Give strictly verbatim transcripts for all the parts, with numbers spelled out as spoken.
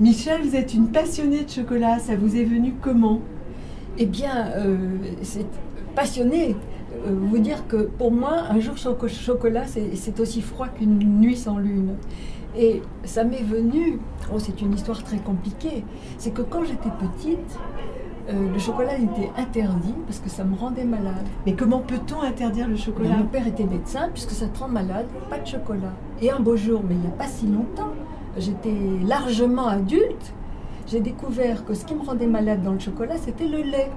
Michèle, vous êtes une passionnée de chocolat, ça vous est venu comment? Eh bien, euh, c'est passionnée. Euh, vous dire que pour moi, un jour sans chocolat, c'est aussi froid qu'une nuit sans lune. Et ça m'est venu, oh, c'est une histoire très compliquée, c'est que quand j'étais petite, euh, le chocolat était interdit parce que ça me rendait malade. Mais comment peut-on interdire le chocolat? Ben, mon père était médecin, puisque ça te rend malade, pas de chocolat. Et un beau jour, mais il n'y a pas si longtemps, j'étais largement adulte, j'ai découvert que ce qui me rendait malade dans le chocolat, c'était le lait.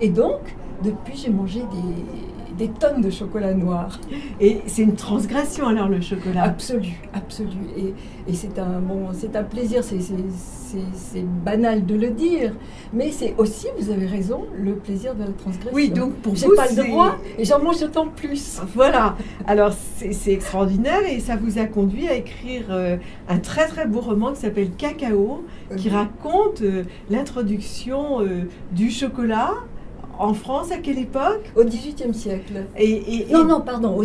Et donc, depuis, j'ai mangé des, des tonnes de chocolat noir. Et c'est une transgression alors le chocolat? Absolue, absolue. Et, et c'est un, bon, c'est un plaisir, c'est banal de le dire, mais c'est aussi, vous avez raison, le plaisir de la transgression. Oui, donc pour vous, j'ai pas le droit et j'en mange d'autant plus. Voilà, alors c'est extraordinaire et ça vous a conduit à écrire euh, un très très beau roman qui s'appelle Cacao, euh, qui oui. raconte euh, l'introduction euh, du chocolat. En France, à quelle époque? Au dix-huitième siècle. Et, et, et non, non, pardon,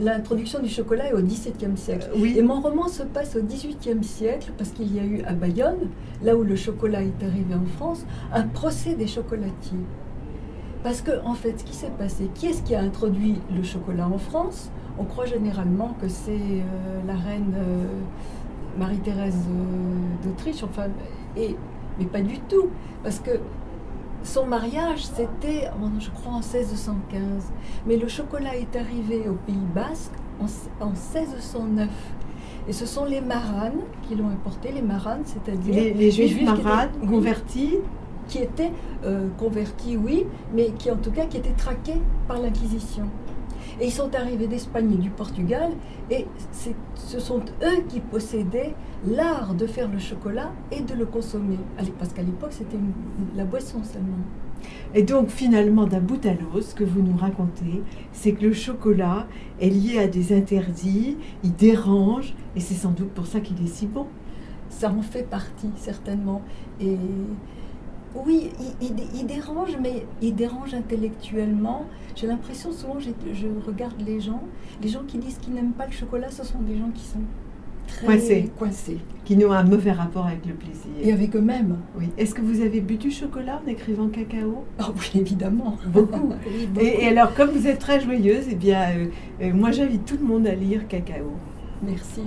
l'introduction du chocolat est au dix-septième siècle. Euh, oui. Et mon roman se passe au dix-huitième siècle parce qu'il y a eu à Bayonne, là où le chocolat est arrivé en France, un procès des chocolatiers. Parce que, en fait, ce qui s'est passé, qui est-ce qui a introduit le chocolat en France? On croit généralement que c'est euh, la reine euh, Marie-Thérèse euh, d'Autriche, enfin, et, mais pas du tout, parce que son mariage, c'était, je crois, en seize cent quinze. Mais le chocolat est arrivé au Pays Basque en, en seize cent neuf. Et ce sont les maranes qui l'ont importé. Les maranes, c'est-à-dire les, les juifs, juifs maranes qui étaient, convertis. Qui étaient euh, convertis, oui, mais qui, en tout cas, qui étaient traqués par l'Inquisition. Et ils sont arrivés d'Espagne et du Portugal. Et ce sont eux qui possédaient l'art de faire le chocolat et de le consommer. Parce qu'à l'époque, c'était la boisson seulement. Et donc, finalement, d'un bout à l'autre, ce que vous nous racontez, c'est que le chocolat est lié à des interdits, il dérange, et c'est sans doute pour ça qu'il est si bon. Ça en fait partie, certainement. Et oui, il, il, il dérange, mais il dérange intellectuellement. J'ai l'impression, souvent, je, je regarde les gens, les gens qui disent qu'ils n'aiment pas le chocolat, ce sont des gens qui sont très coincés, coincés. qui n'ont un mauvais rapport avec le plaisir. Et avec eux-mêmes. Oui. Est-ce que vous avez bu du chocolat en écrivant Cacao? Oh oui, évidemment. Beaucoup. Oui, beaucoup. Et, et alors, comme vous êtes très joyeuse, eh bien, euh, euh, moi, j'invite tout le monde à lire Cacao. Merci.